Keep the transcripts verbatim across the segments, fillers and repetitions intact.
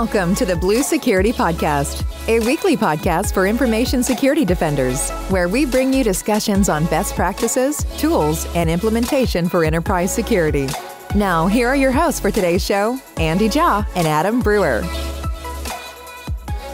Welcome to the Blue Security Podcast, a weekly podcast for information security defenders, where we bring you discussions on best practices, tools, and implementation for enterprise security. Now, here are your hosts for today's show, Andy Jaw and Adam Brewer.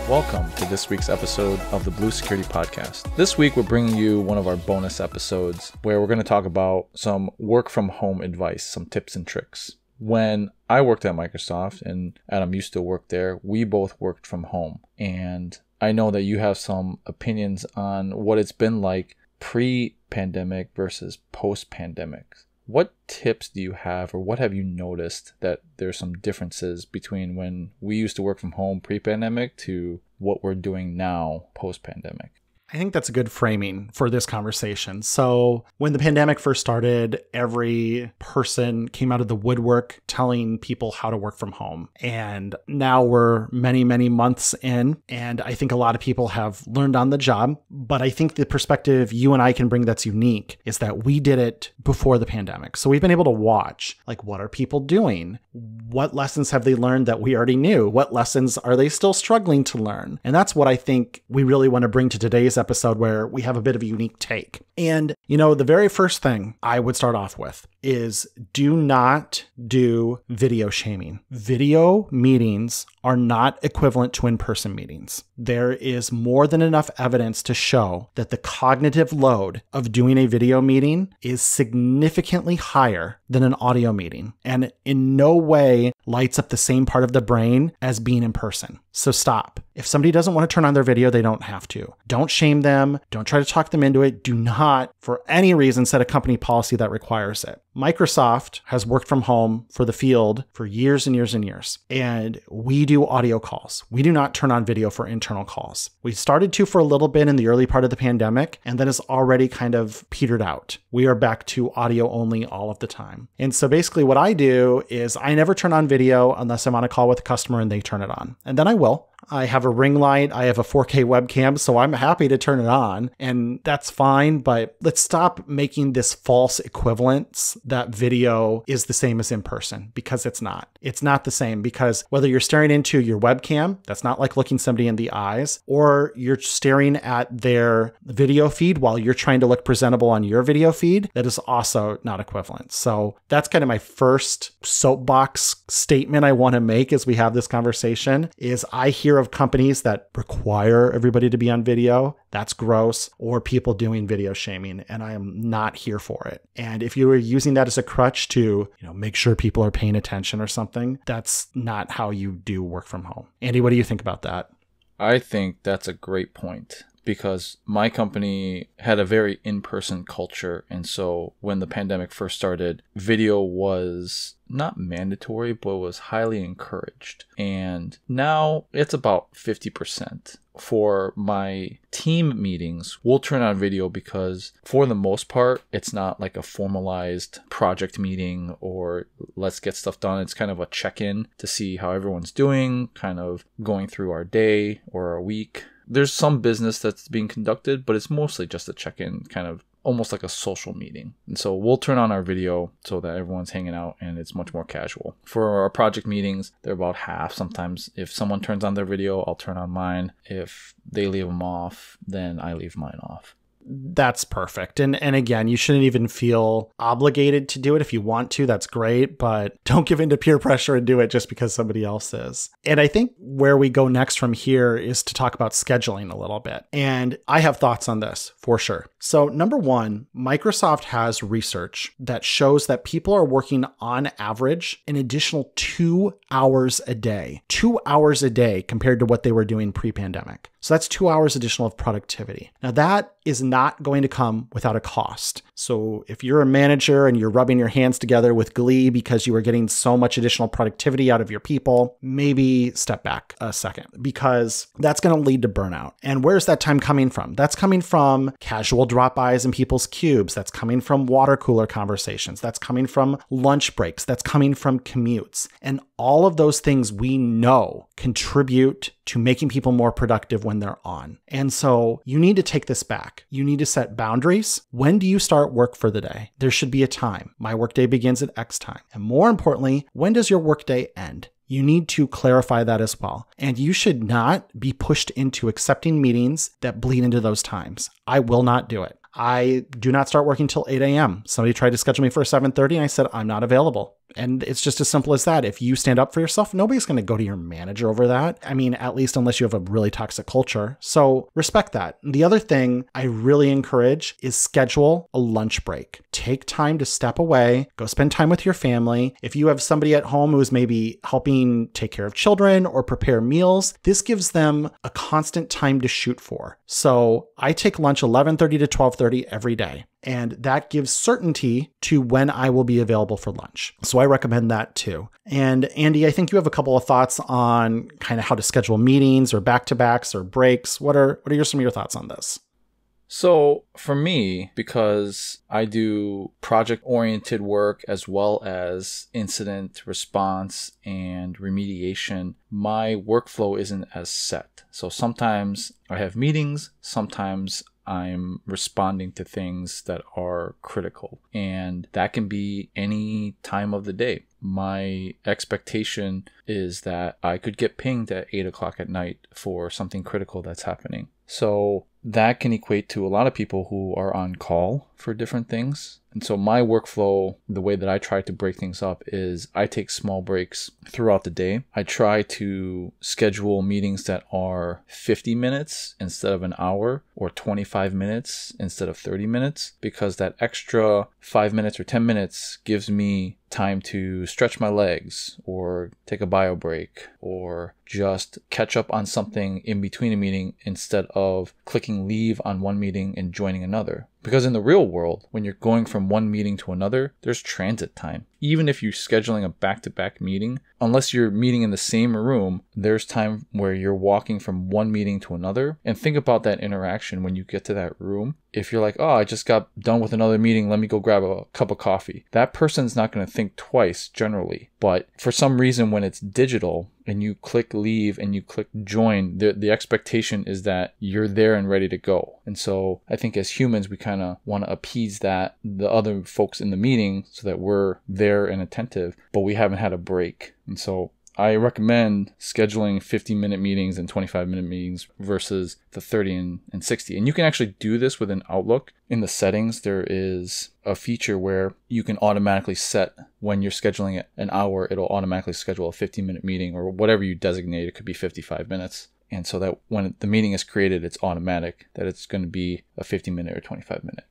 Welcome to this week's episode of the Blue Security Podcast. This week, we're bringing you one of our bonus episodes where we're going to talk about some work from home advice, some tips and tricks. When I worked at Microsoft and Adam used to work there, we both worked from home. And I know that you have some opinions on what it's been like pre-pandemic versus post-pandemic. What tips do you have, or what have you noticed that there's some differences between when we used to work from home pre-pandemic to what we're doing now post-pandemic? I think that's a good framing for this conversation. So when the pandemic first started, every person came out of the woodwork telling people how to work from home. And now we're many, many months in, and I think a lot of people have learned on the job. But I think the perspective you and I can bring that's unique is that we did it before the pandemic. So we've been able to watch, like, what are people doing? What lessons have they learned that we already knew? What lessons are they still struggling to learn? And that's what I think we really want to bring to today's episode, where we have a bit of a unique take. And, you know, the very first thing I would start off with is do not do video shaming. Video meetings are not equivalent to in-person meetings. There is more than enough evidence to show that the cognitive load of doing a video meeting is significantly higher than an audio meeting, and in no way lights up the same part of the brain as being in person. So stop. If somebody doesn't want to turn on their video, they don't have to. Don't shame them. Don't try to talk them into it. Do not, for any reason, set a company policy that requires it. Microsoft has worked from home for the field for years and years and years, and we do audio calls. We do not turn on video for internal calls. We started to for a little bit in the early part of the pandemic, and then it's already kind of petered out. We are back to audio only all of the time. And so basically what I do is I never turn on video unless I'm on a call with a customer and they turn it on, and then I will. I have a ring light, I have a four K webcam, so I'm happy to turn it on, and that's fine, but let's stop making this false equivalence that video is the same as in person, because it's not. It's not the same, because whether you're staring into your webcam, that's not like looking somebody in the eyes, or you're staring at their video feed while you're trying to look presentable on your video feed, that is also not equivalent. So that's kind of my first soapbox statement I want to make as we have this conversation, is I hear of companies that require everybody to be on video. That's gross, or people doing video shaming, and I am not here for it. And if you were using that as a crutch to, you know, make sure people are paying attention or something, that's not how you do work from home. Andy, what do you think about that? I think that's a great point, because my company had a very in-person culture. And so when the pandemic first started, video was not mandatory, but was highly encouraged. And now it's about fifty percent. For my team meetings, we'll turn on video because for the most part, it's not like a formalized project meeting or let's get stuff done. It's kind of a check-in to see how everyone's doing, kind of going through our day or our week. There's some business that's being conducted, but it's mostly just a check-in, kind of almost like a social meeting. And so we'll turn on our video so that everyone's hanging out and it's much more casual. For our project meetings, they're about half. Sometimes if someone turns on their video, I'll turn on mine. If they leave them off, then I leave mine off. That's perfect. And and again, you shouldn't even feel obligated to do it. If you want to, that's great, but don't give in to peer pressure and do it just because somebody else is. And I think where we go next from here is to talk about scheduling a little bit. And I have thoughts on this for sure. So number one, Microsoft has research that shows that people are working on average an additional two hours a day, two hours a day compared to what they were doing pre-pandemic. So that's two hours additional of productivity. Now that is not going to come without a cost. So if you're a manager and you're rubbing your hands together with glee because you are getting so much additional productivity out of your people, maybe step back a second, because that's going to lead to burnout. And where's that time coming from? That's coming from casual drop-bys in people's cubes. That's coming from water cooler conversations. That's coming from lunch breaks. That's coming from commutes. And all of those things we know contribute to making people more productive when they're on. And so you need to take this back. You need to set boundaries. When do you start work for the day? There should be a time. My workday begins at X time. And more importantly, when does your workday end? you need to clarify that as well. And you should not be pushed into accepting meetings that bleed into those times. I will not do it. I do not start working till eight a m Somebody tried to schedule me for seven thirty and I said, I'm not available. And it's just as simple as that. If you stand up for yourself, nobody's going to go to your manager over that. I mean, at least unless you have a really toxic culture. So respect that. The other thing I really encourage is schedule a lunch break. Take time to step away, go spend time with your family. If you have somebody at home who's maybe helping take care of children or prepare meals, this gives them a constant time to shoot for. So I take lunch eleven thirty to twelve thirty every day. And that gives certainty to when I will be available for lunch. So I recommend that too. And Andy, I think you have a couple of thoughts on kind of how to schedule meetings or back-to-backs or breaks. What are what are your, some of your thoughts on this? So for me, because I do project-oriented work as well as incident response and remediation, my workflow isn't as set. So sometimes I have meetings, sometimes I'm responding to things that are critical, and that can be any time of the day. My expectation is that I could get pinged at eight o'clock at night for something critical that's happening. So that can equate to a lot of people who are on call for different things. And so my workflow, the way that I try to break things up is I take small breaks throughout the day. I try to schedule meetings that are fifty minutes instead of an hour, or twenty-five minutes instead of thirty minutes, because that extra five minutes or ten minutes gives me time to stretch my legs or take a bio break or just catch up on something in between a meeting instead of clicking leave on one meeting and joining another. Because in the real world, when you're going from one meeting to another, there's transit time. Even if you're scheduling a back-to-back meeting, unless you're meeting in the same room, there's time where you're walking from one meeting to another. And think about that interaction when you get to that room. If you're like, oh, I just got done with another meeting, let me go grab a cup of coffee. That person's not going to think twice generally. But for some reason, when it's digital and you click leave and you click join, the, the expectation is that you're there and ready to go. And so I think as humans, we kind of want to appease that, the other folks in the meeting, so that we're there and attentive, but we haven't had a break. And so I recommend scheduling fifty minute meetings and twenty-five minute meetings versus the thirty and sixty. And you can actually do this within Outlook. In the settings, there is a feature where you can automatically set when you're scheduling an hour, it'll automatically schedule a fifty minute meeting or whatever you designate. It could be fifty-five minutes. And so that when the meeting is created, it's automatic that it's going to be a fifty minute or twenty-five minute.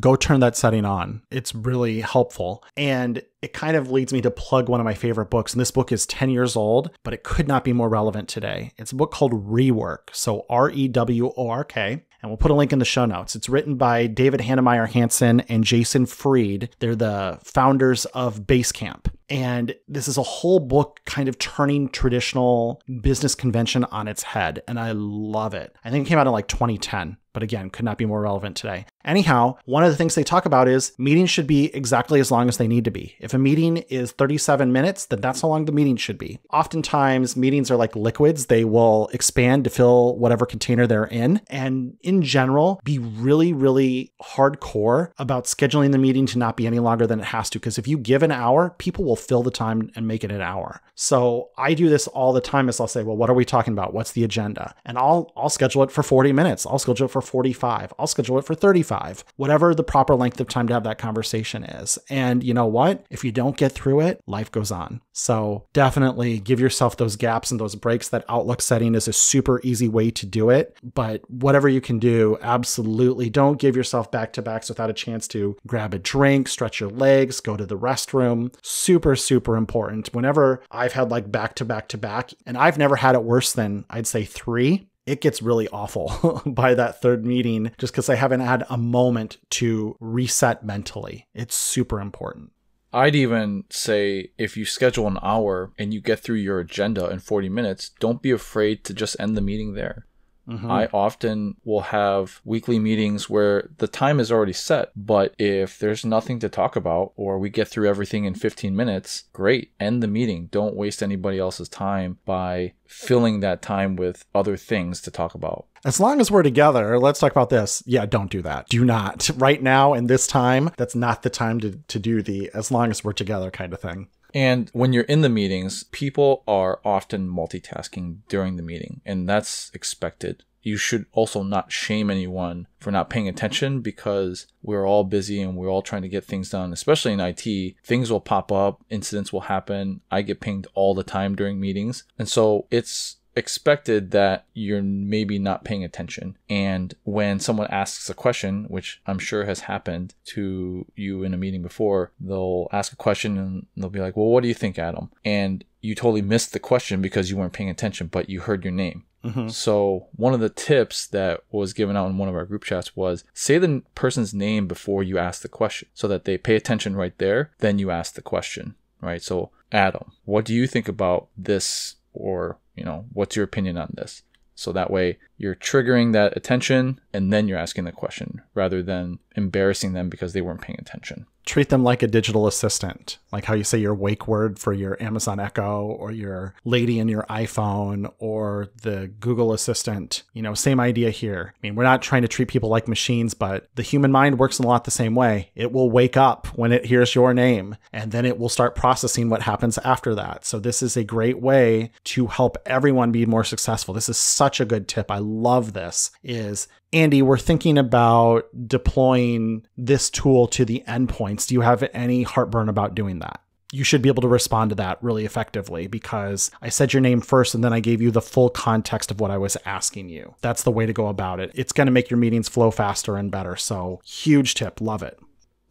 Go turn that setting on. It's really helpful. And it kind of leads me to plug one of my favorite books. And this book is ten years old, but it could not be more relevant today. It's a book called Rework. So R E W O R K. And we'll put a link in the show notes. It's written by David Heinemeier Hansson and Jason Fried. They're the founders of Basecamp. And this is a whole book kind of turning traditional business convention on its head. And I love it. I think it came out in like twenty ten. But again, could not be more relevant today. Anyhow, one of the things they talk about is meetings should be exactly as long as they need to be. If a meeting is thirty-seven minutes, then that's how long the meeting should be. Oftentimes, meetings are like liquids. They will expand to fill whatever container they're in. And in general, be really, really hardcore about scheduling the meeting to not be any longer than it has to. Because if you give an hour, people will fill the time and make it an hour. So I do this all the time, is I'll say, well, what are we talking about? What's the agenda? And I'll, I'll schedule it for forty minutes. I'll schedule it for forty-five. I'll schedule it for thirty-five, whatever the proper length of time to have that conversation is. And you know what? If you don't get through it, life goes on. So definitely give yourself those gaps and those breaks. That Outlook setting is a super easy way to do it. But whatever you can do, absolutely don't give yourself back-to-backs without a chance to grab a drink, stretch your legs, go to the restroom. Super, super important. Whenever I've had like back-to-back-to-back, and I've never had it worse than I'd say three, it gets really awful by that third meeting, just because I haven't had a moment to reset mentally. It's super important. I'd even say if you schedule an hour and you get through your agenda in forty minutes, don't be afraid to just end the meeting there. Mm-hmm. I often will have weekly meetings where the time is already set, but if there's nothing to talk about or we get through everything in fifteen minutes, great, end the meeting. Don't waste anybody else's time by filling that time with other things to talk about. As long as we're together, let's talk about this. Yeah, don't do that. Do not. Right now and this time, that's not the time to, to do the as long as we're together kind of thing. And when you're in the meetings, people are often multitasking during the meeting, and that's expected. You should also not shame anyone for not paying attention, because we're all busy and we're all trying to get things done, especially in I T. Things will pop up, incidents will happen. I get pinged all the time during meetings. And so it's expected that you're maybe not paying attention. And when someone asks a question, which I'm sure has happened to you in a meeting before, they'll ask a question and they'll be like, well, what do you think, Adam? And you totally missed the question because you weren't paying attention, but you heard your name. Mm-hmm. So one of the tips that was given out in one of our group chats was say the person's name before you ask the question so that they pay attention right there. Then you ask the question, right? So Adam, what do you think about this? Or, you know, what's your opinion on this? So that way you're triggering that attention and then you're asking the question rather than embarrassing them because they weren't paying attention. Treat them like a digital assistant, like how you say your wake word for your Amazon Echo or your lady in your iPhone or the Google Assistant. You know, same idea here. I mean, we're not trying to treat people like machines, but the human mind works in a lot the same way. It will wake up when it hears your name, and then it will start processing what happens after that. So this is a great way to help everyone be more successful. This is such a good tip. I love this. Is Andy, we're thinking about deploying this tool to the endpoints. Do you have any heartburn about doing that? You should be able to respond to that really effectively because I said your name first and then I gave you the full context of what I was asking you. That's the way to go about it. It's going to make your meetings flow faster and better. So huge tip. Love it.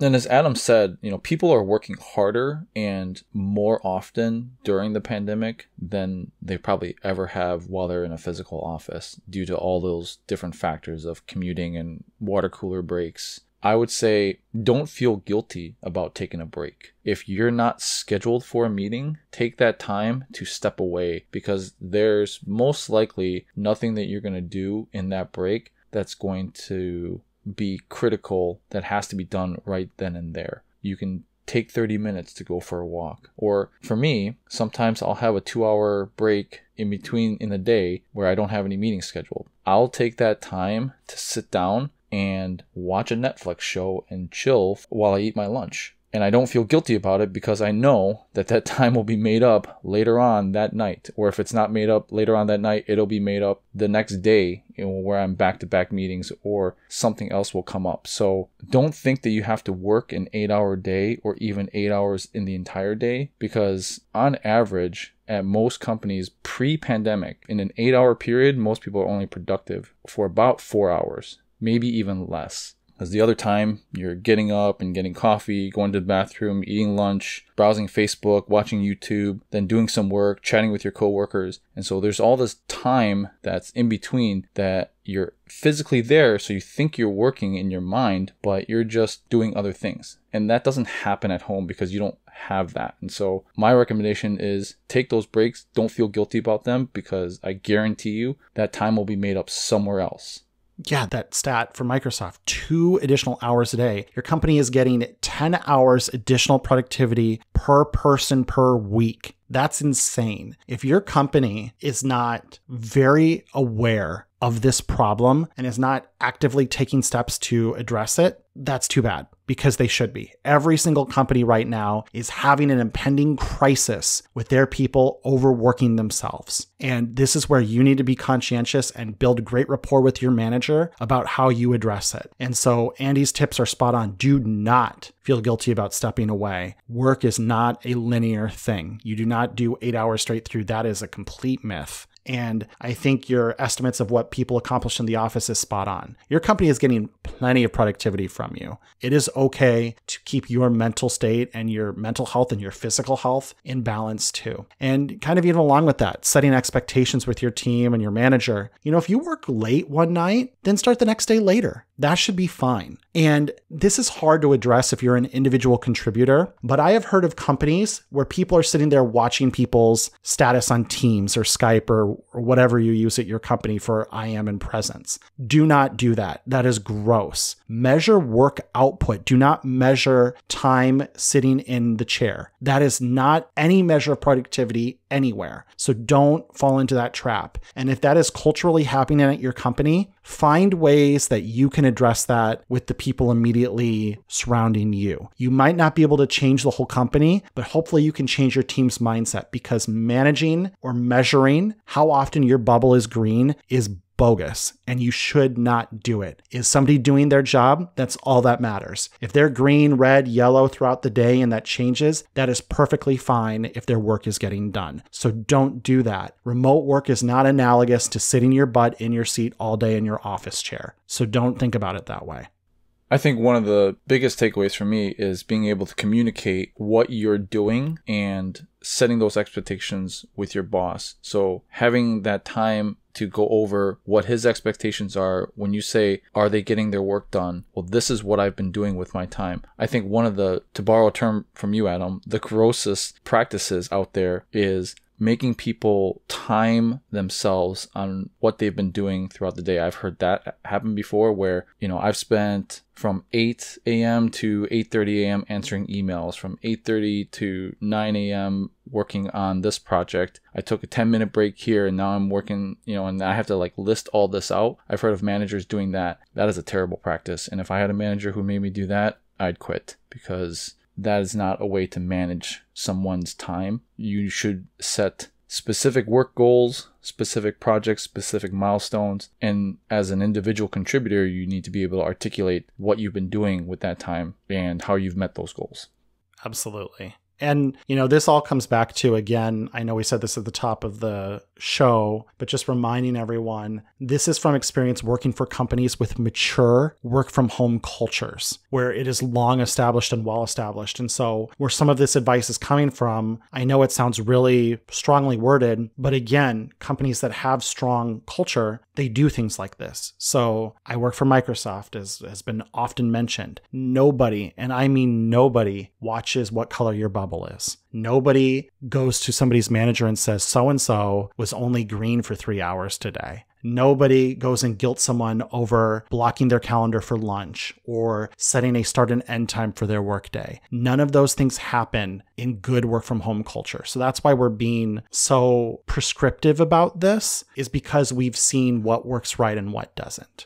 And as Adam said, you know, people are working harder and more often during the pandemic than they probably ever have while they're in a physical office due to all those different factors of commuting and water cooler breaks. I would say don't feel guilty about taking a break. If you're not scheduled for a meeting, take that time to step away because there's most likely nothing that you're going to do in that break that's going to be critical that has to be done right then and there. You can take thirty minutes to go for a walk. Or for me, sometimes I'll have a two hour break in between in the day where I don't have any meetings scheduled. I'll take that time to sit down and watch a Netflix show and chill while I eat my lunch. And I don't feel guilty about it because I know that that time will be made up later on that night. Or if it's not made up later on that night, it'll be made up the next day, you know, where I'm back-to-back meetings or something else will come up. So don't think that you have to work an eight-hour day or even eight hours in the entire day because on average, at most companies pre-pandemic, in an eight-hour period, most people are only productive for about four hours, maybe even less. Because the other time, you're getting up and getting coffee, going to the bathroom, eating lunch, browsing Facebook, watching YouTube, then doing some work, chatting with your coworkers. And so there's all this time that's in between that you're physically there, so you think you're working in your mind, but you're just doing other things. And that doesn't happen at home because you don't have that. And so my recommendation is take those breaks. Don't feel guilty about them because I guarantee you that time will be made up somewhere else. Yeah, that stat for Microsoft, two additional hours a day. Your company is getting ten hours additional productivity per person per week. That's insane. If your company is not very aware of this problem and is not actively taking steps to address it, that's too bad because they should be. Every single company right now is having an impending crisis with their people overworking themselves. And this is where you need to be conscientious and build great rapport with your manager about how you address it. And so Andy's tips are spot on. Do not feel guilty about stepping away. Work is not a linear thing. You do not do eight hours straight through. That is a complete myth. And I think your estimates of what people accomplish in the office is spot on. Your company is getting plenty of productivity from you. It is okay to keep your mental state and your mental health and your physical health in balance too. And kind of even along with that, setting expectations with your team and your manager. You know, if you work late one night, then start the next day later. That should be fine. And this is hard to address if you're an individual contributor, but I have heard of companies where people are sitting there watching people's status on Teams or Skype or or, or whatever you use at your company for I am and presence. Do not do that. That is gross. Measure work output. Do not measure time sitting in the chair. That is not any measure of productivity anywhere. So don't fall into that trap. And if that is culturally happening at your company, find ways that you can address that with the people immediately surrounding you. You might not be able to change the whole company, but hopefully you can change your team's mindset, because managing or measuring how often your bubble is green is bogus, and you should not do it. Is somebody doing their job? That's all that matters. If they're green, red, yellow throughout the day and that changes, that is perfectly fine if their work is getting done. So don't do that. Remote work is not analogous to sitting your butt in your seat all day in your office chair. So don't think about it that way. I think one of the biggest takeaways for me is being able to communicate what you're doing and setting those expectations with your boss. So having that time to go over what his expectations are when you say, are they getting their work done? Well, this is what I've been doing with my time. I think one of the, to borrow a term from you, Adam, the grossest practices out there is making people time themselves on what they've been doing throughout the day. I've heard that happen before where, you know, I've spent from eight a m to eight thirty a m answering emails, from eight thirty to nine a m working on this project. I took a ten minute break here and now I'm working, you know, and I have to like list all this out. I've heard of managers doing that. That is a terrible practice. And if I had a manager who made me do that, I'd quit, because that is not a way to manage someone's time. You should set specific work goals, specific projects, specific milestones. And as an individual contributor, you need to be able to articulate what you've been doing with that time and how you've met those goals. Absolutely. And, you know, this all comes back to, again, I know we said this at the top of the show, but just reminding everyone, this is from experience working for companies with mature work from home cultures, where it is long established and well established. And so where some of this advice is coming from, I know it sounds really strongly worded, but again, companies that have strong culture, they do things like this. So I work for Microsoft, as has been often mentioned. Nobody, and I mean nobody, watches what color your bubble is. Nobody goes to somebody's manager and says, so-and-so was only green for three hours today. Nobody goes and guilt someone over blocking their calendar for lunch or setting a start and end time for their workday. None of those things happen in good work from home culture. So that's why we're being so prescriptive about this, is because we've seen what works right and what doesn't.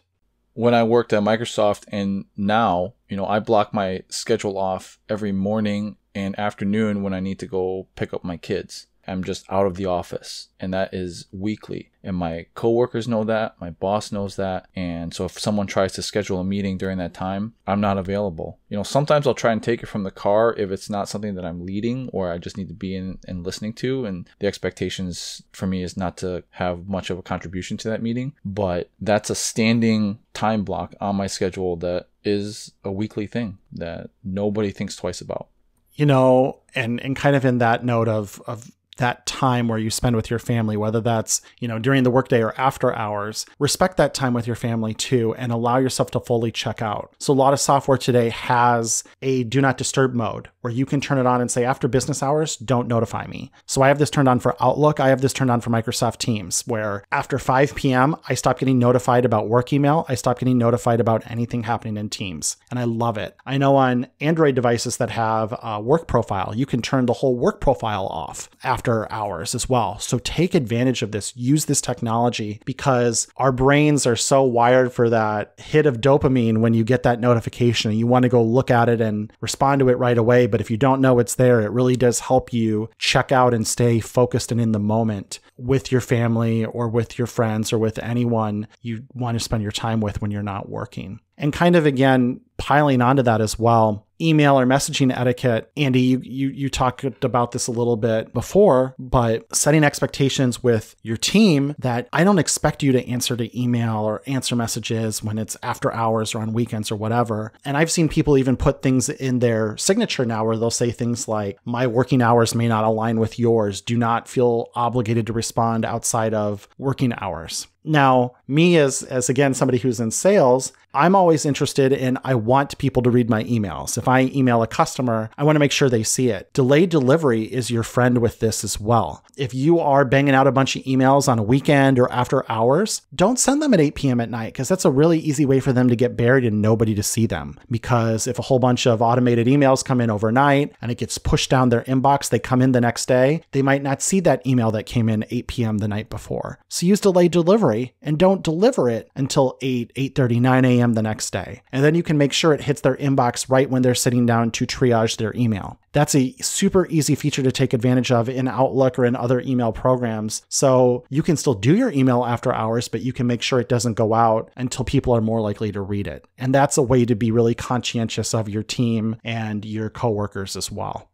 When I worked at Microsoft, and now, you know, I block my schedule off every morning and afternoon when I need to go pick up my kids. I'm just out of the office, and that is weekly. And my coworkers know that, my boss knows that. And so if someone tries to schedule a meeting during that time, I'm not available. You know, sometimes I'll try and take it from the car if it's not something that I'm leading or I just need to be in and listening to. And the expectations for me is not to have much of a contribution to that meeting, but that's a standing time block on my schedule that is a weekly thing that nobody thinks twice about. You know, and, and kind of in that note of, of that time where you spend with your family, whether that's, you know, during the workday or after hours, respect that time with your family too, and allow yourself to fully check out. So a lot of software today has a do not disturb mode, where you can turn it on and say, after business hours, don't notify me. So I have this turned on for Outlook. I have this turned on for Microsoft Teams, where after five p m, I stop getting notified about work email. I stop getting notified about anything happening in Teams. And I love it. I know on Android devices that have a work profile, you can turn the whole work profile off after hours as well. So take advantage of this. Use this technology, because our brains are so wired for that hit of dopamine when you get that notification and you want to go look at it and respond to it right away. But But if you don't know it's there, it really does help you check out and stay focused and in the moment with your family or with your friends or with anyone you want to spend your time with when you're not working. And kind of, again, piling onto that as well, email or messaging etiquette. Andy, you, you you talked about this a little bit before, but setting expectations with your team that I don't expect you to answer to email or answer messages when it's after hours or on weekends or whatever. And I've seen people even put things in their signature now where they'll say things like, my working hours may not align with yours. Do not feel obligated to respond outside of working hours. Now, me as, as again, somebody who's in sales, I'm always interested in, I want people to read my emails. If I email a customer, I want to make sure they see it. Delayed delivery is your friend with this as well. If you are banging out a bunch of emails on a weekend or after hours, don't send them at eight p m at night, because that's a really easy way for them to get buried and nobody to see them. Because if a whole bunch of automated emails come in overnight and it gets pushed down their inbox, they come in the next day, they might not see that email that came in eight p m the night before. So use delayed delivery and don't deliver it until eight, eight thirty, nine a m the next day. And then you can make sure it hits their inbox right when they're sitting down to triage their email. That's a super easy feature to take advantage of in Outlook or in other email programs. So you can still do your email after hours, but you can make sure it doesn't go out until people are more likely to read it. And that's a way to be really conscientious of your team and your coworkers as well.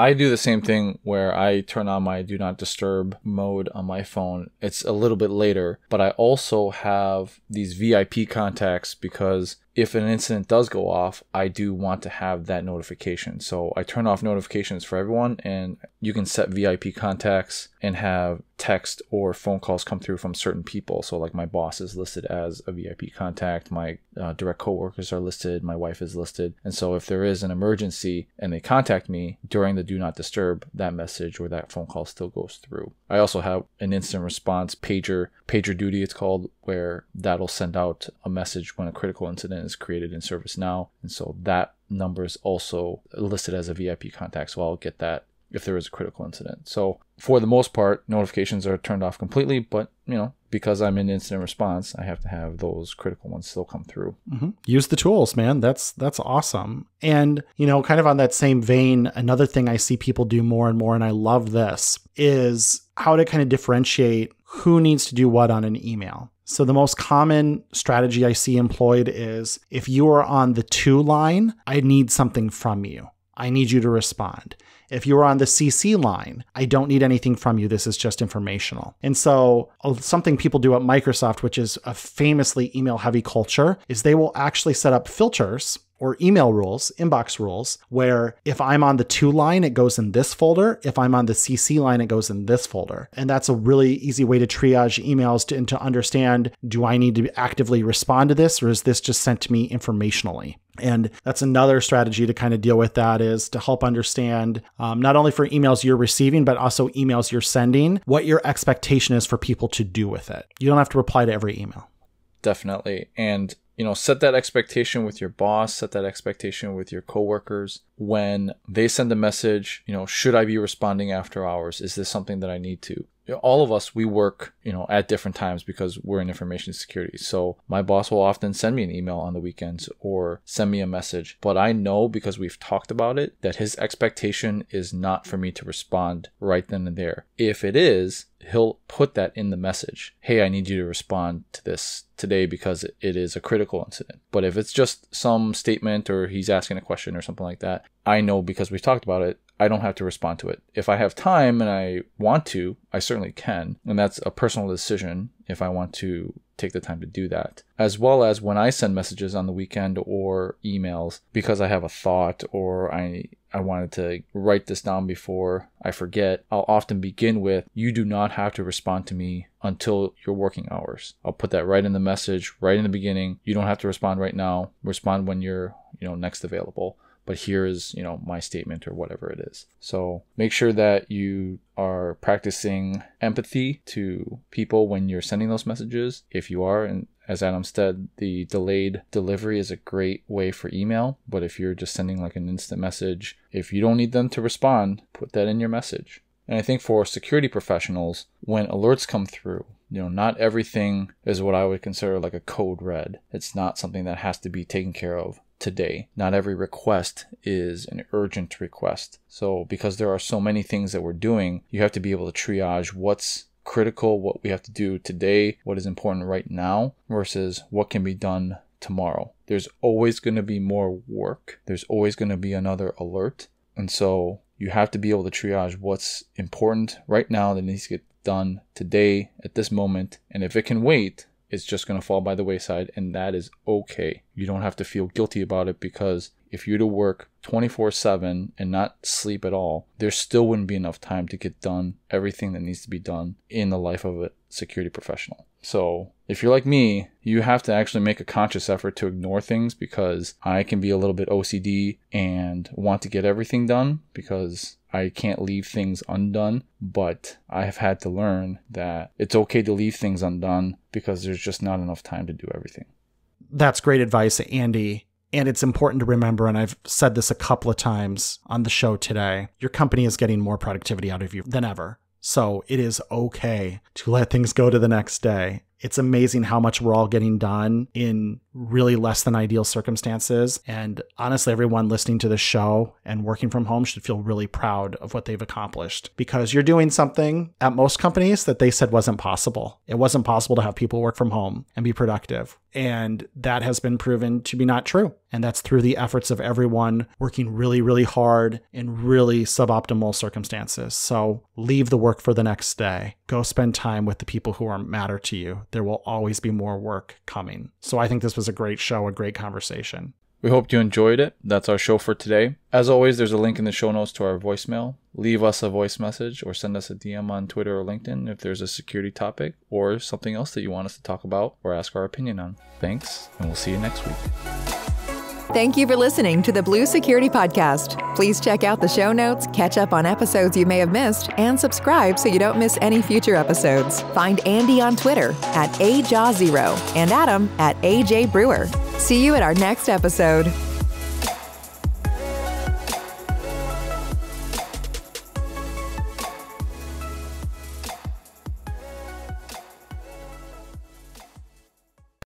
I do the same thing where I turn on my do not disturb mode on my phone. It's a little bit later, but I also have these V I P contacts, because if an incident does go off, I do want to have that notification. So I turn off notifications for everyone, and you can set V I P contacts and have text or phone calls come through from certain people. So like my boss is listed as a V I P contact, my uh, direct coworkers are listed, my wife is listed. And so if there is an emergency and they contact me during the do not disturb, that message or that phone call still goes through. I also have an instant response pager, PagerDuty it's called, where that'll send out a message when a critical incident is created in ServiceNow. And so that number is also listed as a V I P contact. So I'll get that if there is a critical incident. So for the most part, notifications are turned off completely, but you know, because I'm in incident response, I have to have those critical ones still come through. Mm-hmm. Use the tools, man. That's that's awesome. And, you know, kind of on that same vein, another thing I see people do more and more, and I love this, is how to kind of differentiate who needs to do what on an email. So the most common strategy I see employed is, if you are on the to line, I need something from you. I need you to respond. If you are on the C C line, I don't need anything from you. This is just informational. And so something people do at Microsoft, which is a famously email heavy culture, is they will actually set up filters or email rules, inbox rules, where if I'm on the to line, it goes in this folder. If I'm on the C C line, it goes in this folder. And that's a really easy way to triage emails to, and to understand, do I need to actively respond to this, or is this just sent to me informationally? And that's another strategy to kind of deal with that, is to help understand um, not only for emails you're receiving, but also emails you're sending, what your expectation is for people to do with it. You don't have to reply to every email. Definitely. And you know, set that expectation with your boss, set that expectation with your coworkers. When they send a message, you know, should I be responding after hours? Is this something that I need to? All of us, we work, you know, at different times because we're in information security. So my boss will often send me an email on the weekends or send me a message. But I know, because we've talked about it, that his expectation is not for me to respond right then and there. If it is, he'll put that in the message. Hey, I need you to respond to this today because it is a critical incident. But if it's just some statement or he's asking a question or something like that, I know because we've talked about it, I don't have to respond to it. If I have time and I want to, I certainly can. And that's a personal decision if I want to take the time to do that. As well as when I send messages on the weekend or emails because I have a thought or I I wanted to write this down before I forget, I'll often begin with, you do not have to respond to me until your working hours. I'll put that right in the message, right in the beginning. You don't have to respond right now. Respond when you're, you know, next available. But here is, you know, my statement or whatever it is. So make sure that you are practicing empathy to people when you're sending those messages. If you are, and as Adam said, the delayed delivery is a great way for email. But if you're just sending like an instant message, if you don't need them to respond, put that in your message. And I think for security professionals, when alerts come through, you know, not everything is what I would consider like a code red. It's not something that has to be taken care of today. Not every request is an urgent request. So because there are so many things that we're doing, you have to be able to triage what's critical, what we have to do today, what is important right now versus what can be done tomorrow. There's always going to be more work. There's always going to be another alert. And so you have to be able to triage what's important right now that needs to get done today at this moment. And if it can wait, it's just going to fall by the wayside, and that is okay. You don't have to feel guilty about it, because if you were to work twenty-four seven and not sleep at all, there still wouldn't be enough time to get done everything that needs to be done in the life of security professional. So if you're like me, you have to actually make a conscious effort to ignore things, because I can be a little bit O C D and want to get everything done because I can't leave things undone. But I have had to learn that it's okay to leave things undone because there's just not enough time to do everything. That's great advice, Andy. And it's important to remember, and I've said this a couple of times on the show today, your company is getting more productivity out of you than ever. So it is okay to let things go to the next day. It's amazing how much we're all getting done in really less than ideal circumstances. And honestly, everyone listening to this show and working from home should feel really proud of what they've accomplished, because you're doing something at most companies that they said wasn't possible. It wasn't possible to have people work from home and be productive. And that has been proven to be not true. And that's through the efforts of everyone working really, really hard in really suboptimal circumstances. So leave the work for the next day. Go spend time with the people who are matter to you. There will always be more work coming. So I think this was a great show, a great conversation. We hope you enjoyed it. That's our show for today. As always, there's a link in the show notes to our voicemail. Leave us a voice message or send us a D M on Twitter or LinkedIn if there's a security topic or something else that you want us to talk about or ask our opinion on. Thanks, and we'll see you next week. Thank you for listening to the Blue Security Podcast. Please check out the show notes, catch up on episodes you may have missed, and subscribe so you don't miss any future episodes. Find Andy on Twitter at A Jaw zero and Adam at A J Brewer. See you at our next episode.